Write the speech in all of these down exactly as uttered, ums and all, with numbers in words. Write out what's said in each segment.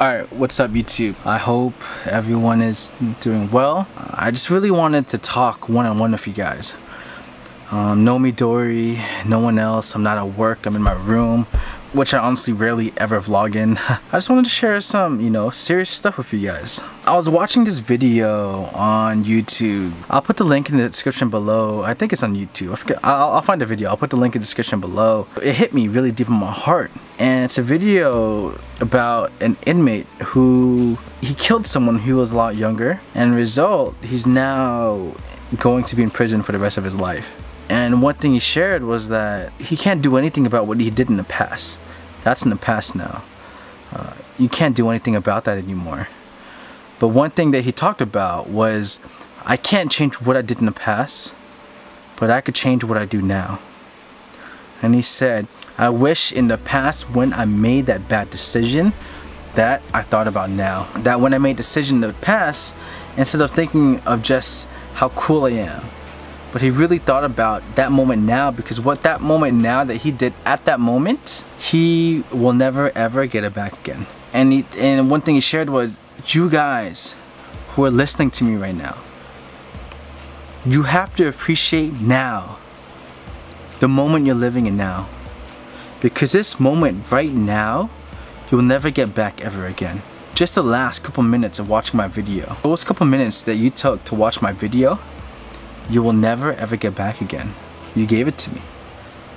Alright, what's up YouTube? I hope everyone is doing well. I just really wanted to talk one-on-one with you guys. Um, no Midori, no one else, I'm not at work, I'm in my room, which I honestly rarely ever vlog in. I just wanted to share some, you know, serious stuff with you guys. I was watching this video on YouTube. I'll put the link in the description below. I think it's on YouTube. I forget. I'll, I'll find the video. I'll put the link in the description below. It hit me really deep in my heart. And it's a video about an inmate who, he killed someone who was a lot younger. And result, he's now going to be in prison for the rest of his life. And one thing he shared was that he can't do anything about what he did in the past. That's in the past now. Uh, you can't do anything about that anymore. But one thing that he talked about was, I can't change what I did in the past, but I could change what I do now. And he said, I wish in the past when I made that bad decision, that I thought about now. That when I made a decision in the past, instead of thinking of just how cool I am, but he really thought about that moment now, because what that moment now that he did at that moment, he will never ever get it back again. And he, and one thing he shared was, you guys who are listening to me right now, you have to appreciate now, the moment you're living in now, because this moment right now, you'll never get back ever again. Just the last couple minutes of watching my video, those couple minutes that you took to watch my video, you will never ever get back again. You gave it to me.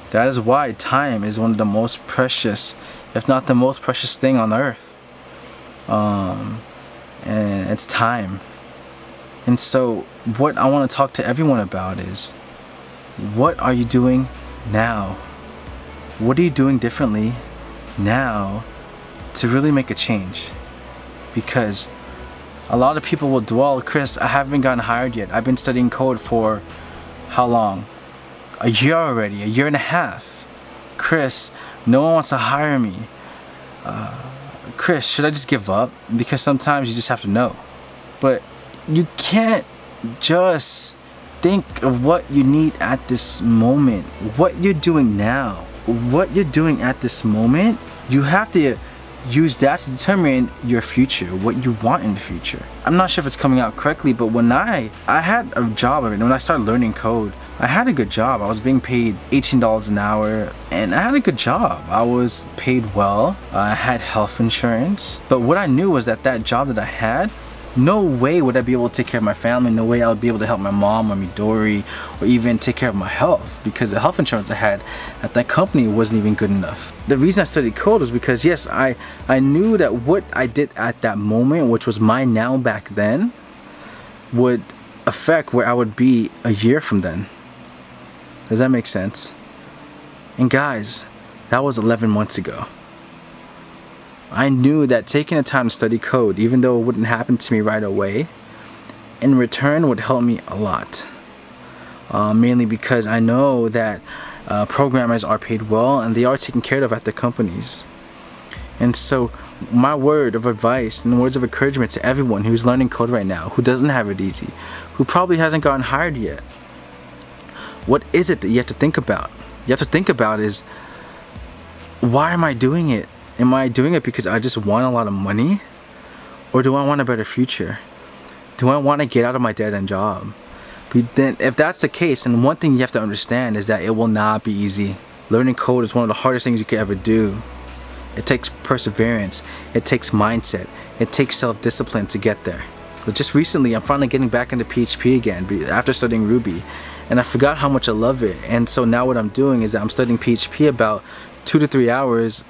That is why time is one of the most precious, if not the most precious thing on earth. Um, and it's time. And so what I want to talk to everyone about is, what are you doing now? What are you doing differently now to really make a change? Because a lot of people will dwell, Chris, I haven't gotten hired yet. I've been studying code for how long? A year already, a year and a half. Chris, no one wants to hire me. Uh, Chris, should I just give up? Because sometimes you just have to know. But you can't just think of what you need at this moment. What you're doing now, what you're doing at this moment, you have to use that to determine your future, what you want in the future. I'm not sure if it's coming out correctly, but when I I had a job, I mean, when I started learning code, I had a good job. I was being paid eighteen dollars an hour, and I had a good job. I was paid well. I had health insurance. But what I knew was that that job that I had, no way would I be able to take care of my family. No way I would be able to help my mom or Midori, or even take care of my health, because the health insurance I had at that company wasn't even good enough. The reason I studied code was because, yes, I, I knew that what I did at that moment, which was my now back then, would affect where I would be a year from then. Does that make sense? And guys, that was eleven months ago. I knew that taking the time to study code, even though it wouldn't happen to me right away, in return would help me a lot. Uh, mainly because I know that uh, programmers are paid well and they are taken care of at the companies. And so my word of advice and words of encouragement to everyone who's learning code right now, who doesn't have it easy, who probably hasn't gotten hired yet, what is it that you have to think about? You have to think about is, why am I doing it? Am I doing it because I just want a lot of money? Or do I want a better future? Do I want to get out of my dead-end job? But then, if that's the case, and one thing you have to understand is that it will not be easy. Learning code is one of the hardest things you could ever do. It takes perseverance. It takes mindset. It takes self-discipline to get there. But just recently, I'm finally getting back into P H P again after studying Ruby. And I forgot how much I love it. And so now what I'm doing is I'm studying P H P about two to three hours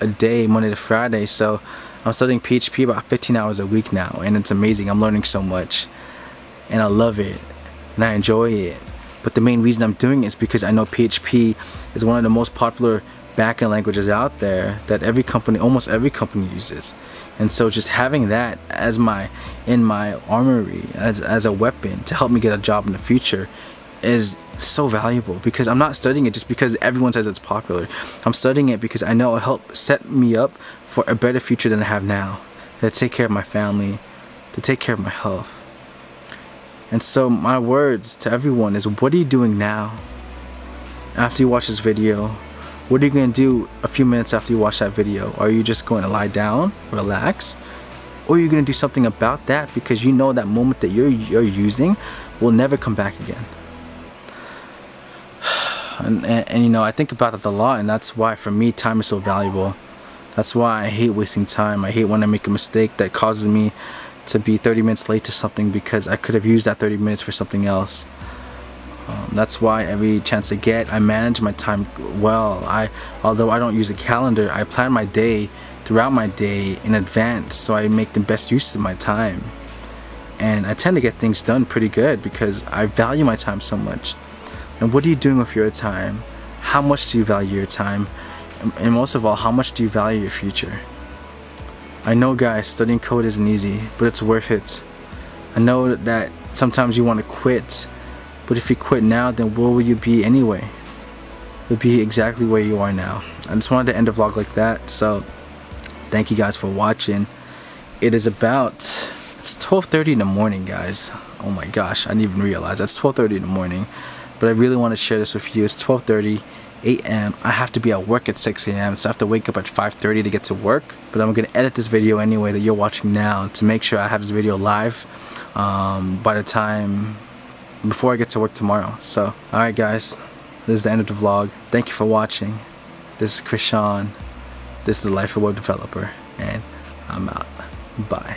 a day, Monday to Friday. So I'm studying P H P about fifteen hours a week now, and it's amazing. I'm learning so much, and I love it, and I enjoy it. But the main reason I'm doing it is because I know P H P is one of the most popular backend languages out there that every company, almost every company, uses. And so just having that as my in my armory as, as a weapon to help me get a job in the future is so valuable, because I'm not studying it just because everyone says it's popular. I'm studying it because I know it'll help set me up for a better future than I have now, to take care of my family, to take care of my health. And so my words to everyone is, what are you doing now? After you watch this video, what are you going to do a few minutes after you watch that video? Are you just going to lie down, relax? Or are you going to do something about that, because you know that moment that you're, you're using will never come back again? And, and, and you know, I think about that a lot, and that's why for me time is so valuable. That's why I hate wasting time. I hate when I make a mistake that causes me to be thirty minutes late to something, because I could have used that thirty minutes for something else. Um, that's why every chance I get, I manage my time well. I, although I don't use a calendar, I plan my day throughout my day in advance, so I make the best use of my time. And I tend to get things done pretty good because I value my time so much. And what are you doing with your time? How much do you value your time? And most of all, how much do you value your future? I know guys, studying code isn't easy, but it's worth it. I know that sometimes you want to quit, but if you quit now, then where will you be anyway? You'll be exactly where you are now. I just wanted to end a vlog like that, so thank you guys for watching. It is about, it's twelve thirty in the morning guys. Oh my gosh, I didn't even realize that's twelve thirty in the morning. But I really want to share this with you. It's twelve thirty A M I have to be at work at six A M so I have to wake up at five thirty to get to work. But I'm going to edit this video anyway that you're watching now to make sure I have this video live um, by the time before I get to work tomorrow. So alright guys, this is the end of the vlog. Thank you for watching. This is Krishan. This is the Life of a Web Developer, and I'm out. Bye.